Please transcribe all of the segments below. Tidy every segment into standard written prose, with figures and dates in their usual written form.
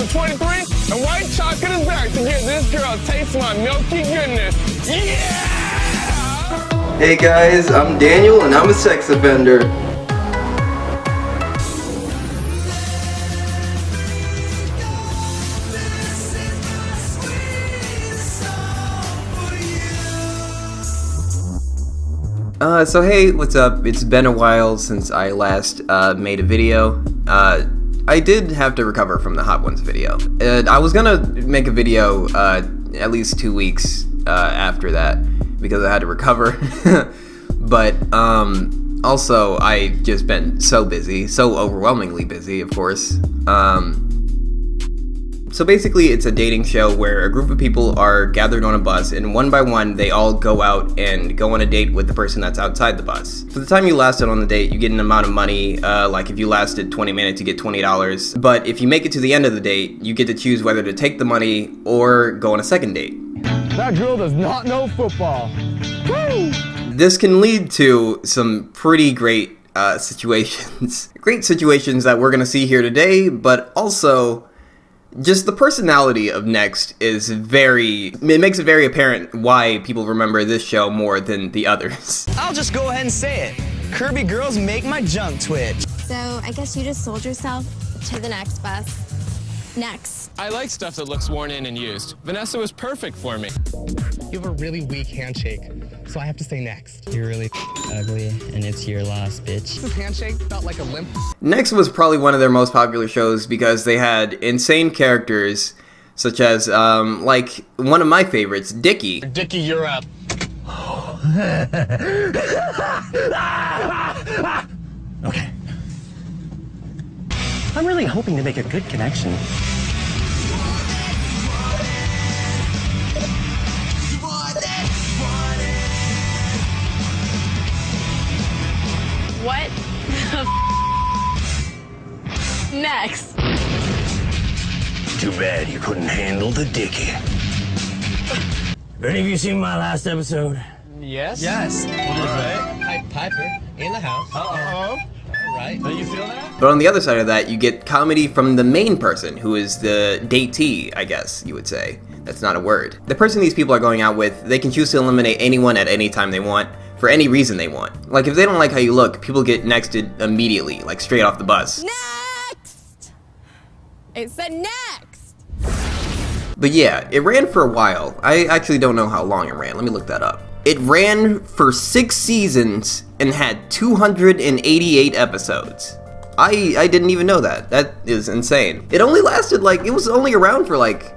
I'm 23, and white chocolate is back to give this girl a taste of my milky goodness. Yeah! Hey guys, I'm Daniel, and I'm a sex offender. So hey, what's up? It's been a while since I last made a video. I did have to recover from the Hot Ones video. I was gonna make a video at least 2 weeks after that because I had to recover. But also, I just been so busy, so overwhelmingly busy, of course. So basically, it's a dating show where a group of people are gathered on a bus, and one by one, they all go out and go on a date with the person that's outside the bus. For the time you lasted on the date, you get an amount of money. Like if you lasted 20 minutes, you get $20. But if you make it to the end of the date, you get to choose whether to take the money or go on a second date. That girl does not know football. Woo! This can lead to some pretty great situations. Great situations that we're gonna see here today, but also just the personality of Next is it makes it very apparent why people remember this show more than the others. I'll just go ahead and say it. Kirby girls make my junk twitch. So I guess you just sold yourself to the next bus. Next. I like stuff that looks worn in and used. Vanessa was perfect for me. You have a really weak handshake, so I have to say next. You're really ugly, and it's your loss, bitch. This handshake felt like a limp. Next was probably one of their most popular shows because they had insane characters, such as, like, one of my favorites, Dickie. Dickie, you're up. Okay. I'm really hoping to make a good connection. What the f? Next. Too bad you couldn't handle the Dickie. Have any of you seen my last episode? Yes. Yes. All right. Piper in the house. Uh-oh. All right. Don't you feel that? But on the other side of that, you get comedy from the main person, who is the datee, I guess you would say. That's not a word. The person these people are going out with, they can choose to eliminate anyone at any time they want, for any reason they want. Like, if they don't like how you look, people get nexted immediately, like straight off the bus. Next! It said next! But yeah, it ran for a while. I actually don't know how long it ran. Let me look that up. It ran for 6 seasons and had 288 episodes. I didn't even know that. That is insane. It only lasted like, it was only around for like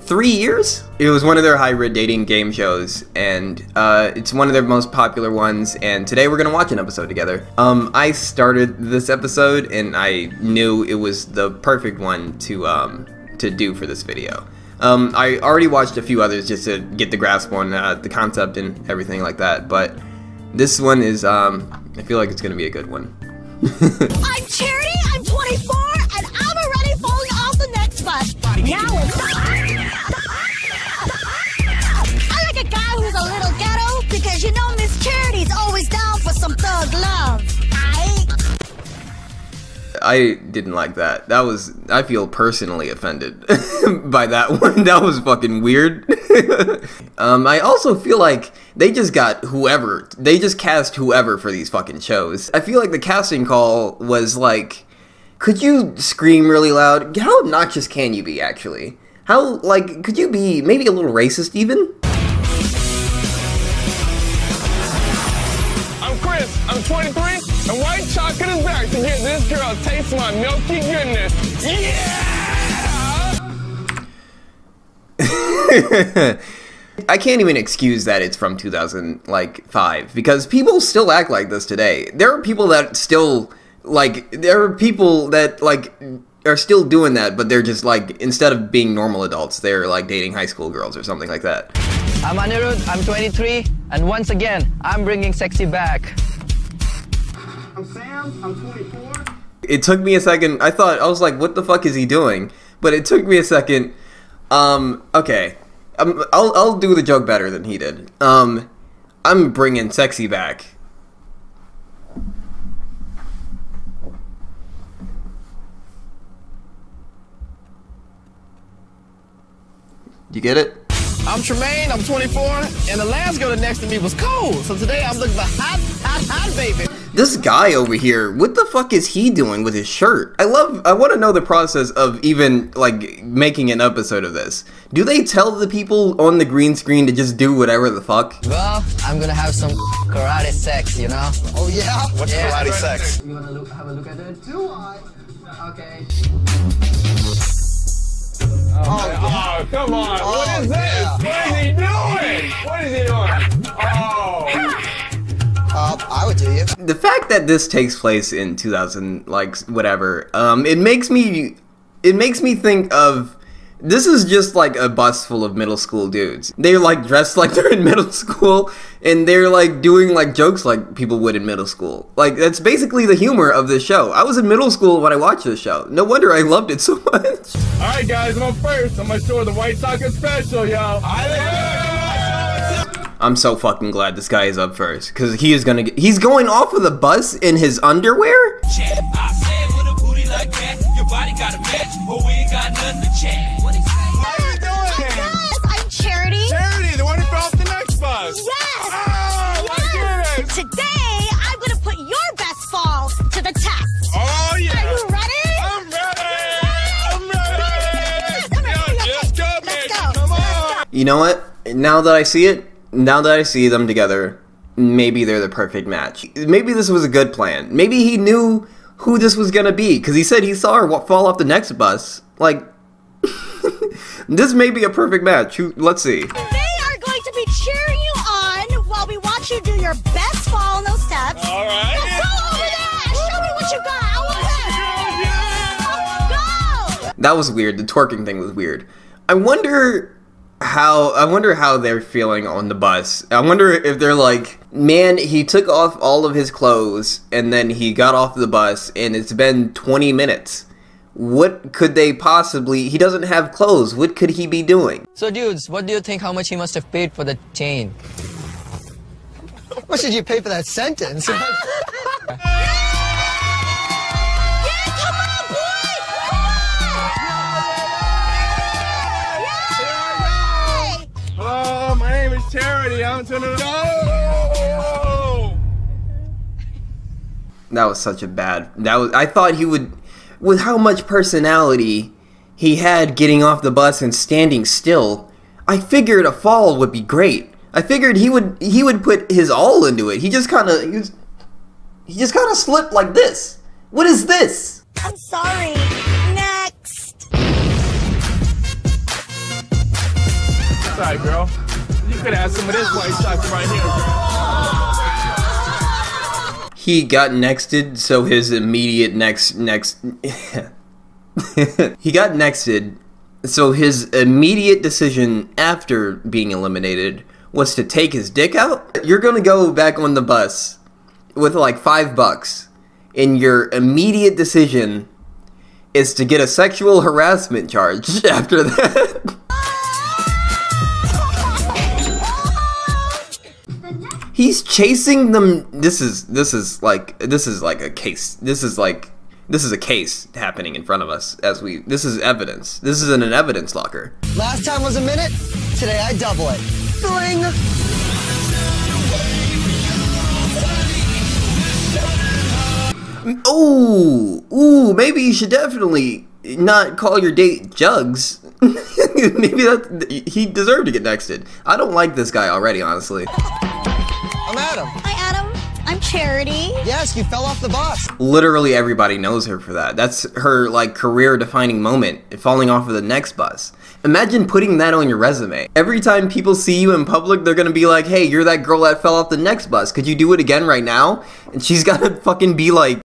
3 years? It was one of their hybrid dating game shows, and it's one of their most popular ones, and today we're gonna watch an episode together. I started this episode, and I knew it was the perfect one to do for this video. I already watched a few others just to get the grasp on the concept and everything like that, but this one is, I feel like it's gonna be a good one. I'm Charity, I'm 24, and I'm already falling off the next bus. Now it's you know, Miss Charity's always down for some thug love. I didn't like that. That was, I feel personally offended by that one. That was fucking weird. I also feel like they just got whoever. They just cast whoever for these fucking shows. I feel like the casting call was like, could you scream really loud? How obnoxious can you be, actually? How, like, could you be maybe a little racist even? I'm 23, and white chocolate is back to give this girl a taste of my milky goodness. Yeah! I can't even excuse that it's from 2005 because people still act like this today. There are people that still, like, are still doing that, but they're just like, instead of being normal adults, they're like dating high school girls or something like that. I'm Anirudh, I'm 23, and once again, I'm bringing sexy back. I'm Sam, I'm 24. It took me a second. I thought, I was like, what the fuck is he doing? But it took me a second. Okay. I'll do the joke better than he did. I'm bringing sexy back. You get it? I'm Tremaine, I'm 24, and the last girl next to me was cold. So today I'm looking for hot baby. This guy over here, what the fuck is he doing with his shirt? I want to know the process of even, like, making an episode of this. Do they tell the people on the green screen to just do whatever the fuck? Well, I'm gonna have some karate sex, you know? Oh yeah? What's karate sex? You wanna have a look at it? Do I? Okay. Oh, come on, oh, what is this? Yeah. What is he doing? What is he doing? Oh. I would do you. The fact that this takes place in 2000, like, whatever, it makes me think of, this is just like a bus full of middle school dudes. They're like dressed like they're in middle school, and they're like doing like jokes like people would in middle school. Like, that's basically the humor of this show. I was in middle school when I watched this show. No wonder I loved it so much. Alright guys, I'm up first. I'm gonna show the White Sox special, y'all. I'm so fucking glad this guy is up first, because he is gonna get, he's going off of the bus in his underwear? What are you doing? Yes, I'm Charity. Charity, the one who fell off the next bus. Yes. Oh, yes. My goodness. Today, I'm gonna put your best falls to the test. Oh, yeah. Are you ready? I'm ready. I'm ready. Yes, go, man. Come on. You know what? Now that I see it, now that I see them together, maybe they're the perfect match. Maybe this was a good plan. Maybe he knew who this was gonna be, because he said he saw her fall off the next bus. Like, this may be a perfect match. Let's see. They are going to be cheering you on while we watch you do your best fall on those steps. All right. Let's go over there. Show me what you got. I want that. Let's go. That was weird. The twerking thing was weird. I wonder how they're feeling on the bus. I wonder if they're like, man, he took off all of his clothes and then he got off the bus and it's been 20 minutes. What could they possibly, he doesn't have clothes, what could he be doing? So dudes, what do you think how much he must have paid for the chain? What should you pay for that sentence? Charity, I'm to know. That was such a bad. That was. I thought he would, with how much personality he had getting off the bus and standing still. I figured a fall would be great. I figured he would put his all into it. He just kind of slipped like this. What is this? I'm sorry. Next. Sorry, girl. You could have some of this white socks right here, bro. He got nexted, so his immediate decision after being eliminated was to take his dick out. You're gonna go back on the bus with like $5, and your immediate decision is to get a sexual harassment charge after that. He's chasing them. This is like a case. This is a case happening in front of us as we. This is evidence. This is in an evidence locker. Last time was a minute. Today I double it. Bling. Ooh, maybe you should definitely not call your date Jugs. Maybe that he deserved to get nexted. I don't like this guy already, honestly. I'm Adam. Hi, Adam. I'm Charity. Yes, you fell off the bus. Literally everybody knows her for that. That's her, like, career-defining moment, falling off of the next bus. Imagine putting that on your resume. Every time people see you in public, they're gonna be like, hey, you're that girl that fell off the next bus. Could you do it again right now? And she's gotta fucking be like,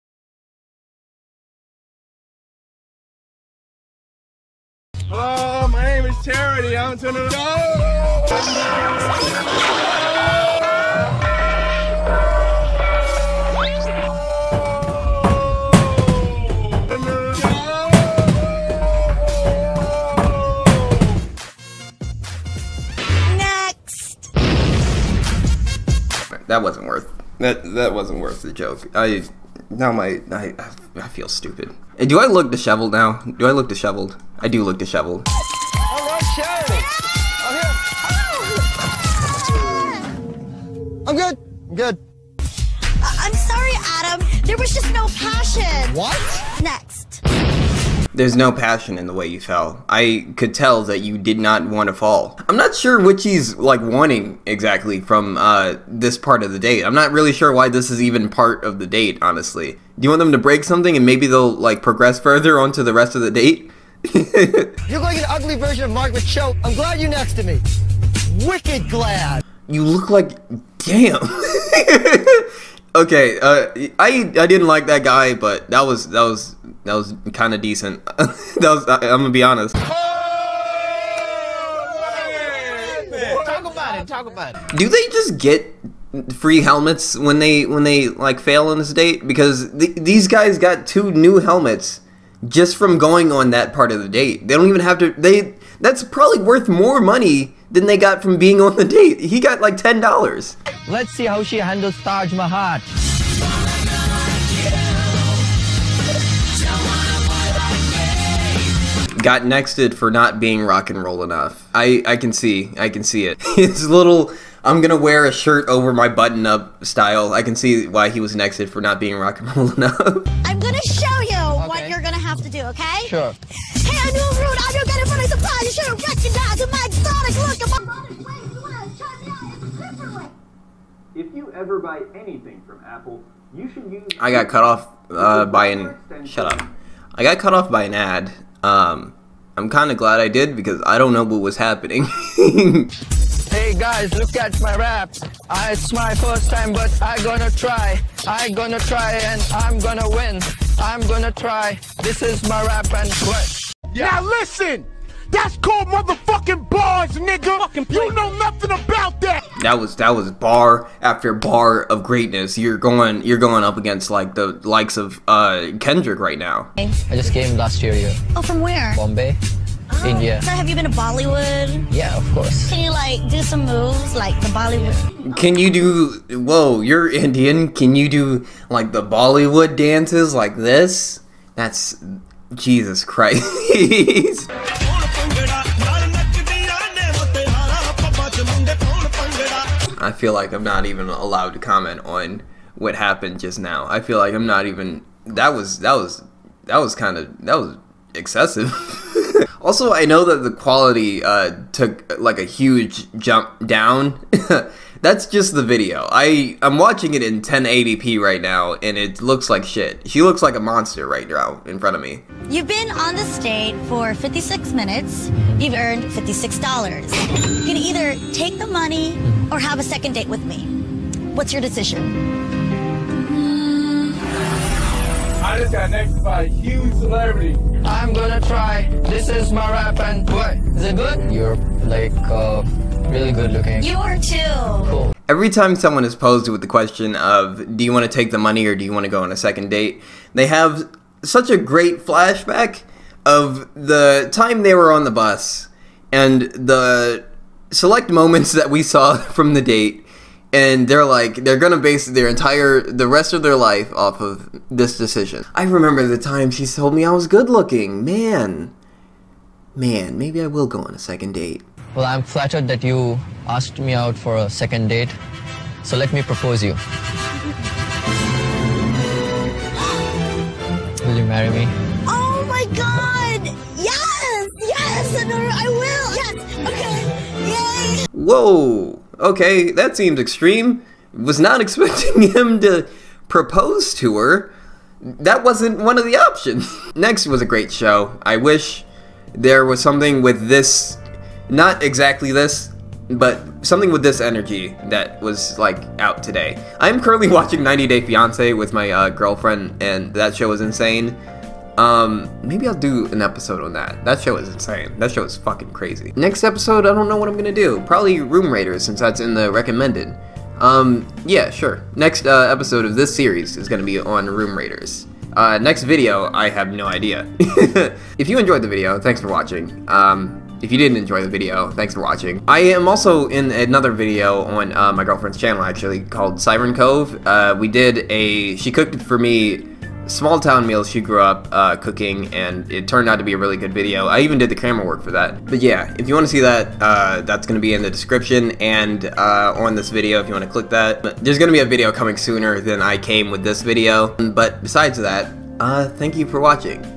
hello, my name is Charity. I'm to know. That wasn't worth the joke. I feel stupid. And do I look disheveled now? Do I look disheveled? I do look disheveled. show. I'm good. I'm good. I'm sorry, Adam. There was just no passion. What? Next. There's no passion in the way you fell. I could tell that you did not want to fall. I'm not sure what she's, like, wanting exactly from this part of the date. I'm not really sure why this is even part of the date, honestly. Do you want them to break something and maybe they'll, like, progress further onto the rest of the date? You're like an ugly version of Margaret Cho. I'm glad you're next to me. Wicked glad. You look like... Damn. Okay, I didn't like that guy, but that was kind of decent. I'm gonna be honest. Talk about it. Talk about it. Do they just get free helmets when they like fail on this date? Because these guys got 2 new helmets just from going on that part of the date. They don't even have to. That's probably worth more money than they got from being on the date. He got like $10. Let's see how she handles Taj Mahal. Got nexted for not being rock and roll enough. I can see it. His little, I'm gonna wear a shirt over my button up style. I can see why he was nexted for not being rock and roll enough. I'm gonna show you what you're gonna have to do, okay? Sure. Hey, I'm your rude, I'm your getting for a surprise. You should have recognized my exotic look. If you ever buy anything from Apple, you should use... I got cut off by an... Shut up. I got cut off by an ad. I'm kind of glad I did because I don't know what was happening. Hey guys, look at my rap. It's my first time, but I gonna try. I gonna try and I'm gonna win. I'm gonna try. This is my rap and what? Yeah. Now listen! That's called motherfucking bars, nigga. Fucking you know nothing about that. That was bar after bar of greatness. You're going up against like the likes of Kendrick right now. I just came last year. Oh, from where? Bombay, India. So have you been to Bollywood? Yeah, of course. Can you like do some moves like the Bollywood? Can you do? Whoa, you're Indian. Can you do like the Bollywood dances like this? That's Jesus Christ. I feel like I'm not even allowed to comment on what happened just now. I feel like I'm not even. That was kind of excessive. Also, I know that the quality took like a huge jump down. That's just the video. I'm watching it in 1080p right now, and it looks like shit. She looks like a monster right now in front of me. You've been on the stage for 56 minutes. You've earned $56. You can either take the money or have a second date with me. What's your decision? I just got nexted by a huge celebrity. I'm gonna try. This is my rap and what? Is it good? You're like... really good looking. You are too. Cool. Every time someone is posed with the question of, do you want to take the money or do you want to go on a second date, they have such a great flashback of the time they were on the bus and the select moments that we saw from the date. And they're like, they're gonna base their entire, the rest of their life off of this decision. I remember the time she told me I was good looking. Man, maybe I will go on a second date. Well, I'm flattered that you asked me out for a second date, so let me propose you. Will you marry me? Oh my God! Yes! Yes! I will! Yes! Okay! Yay! Whoa! Okay, that seems extreme. Was not expecting him to propose to her. That wasn't one of the options. Next was a great show. I wish there was something with this... Not exactly this, but something with this energy that was, like, out today. I'm currently watching 90 Day Fiance with my girlfriend, and that show is insane. Maybe I'll do an episode on that. That show is insane. That show is fucking crazy. Next episode, I don't know what I'm gonna do. Probably Room Raiders, since that's in the recommended. Yeah, sure. Next episode of this series is gonna be on Room Raiders. Next video, I have no idea. If you enjoyed the video, thanks for watching. If you didn't enjoy the video, thanks for watching. I am also in another video on my girlfriend's channel, actually, called Siren Cove. We did she cooked for me small town meals she grew up cooking, and it turned out to be a really good video. I even did the camera work for that. But yeah, if you want to see that, that's going to be in the description and on this video if you want to click that. But there's going to be a video coming sooner than I came with this video. But besides that, thank you for watching.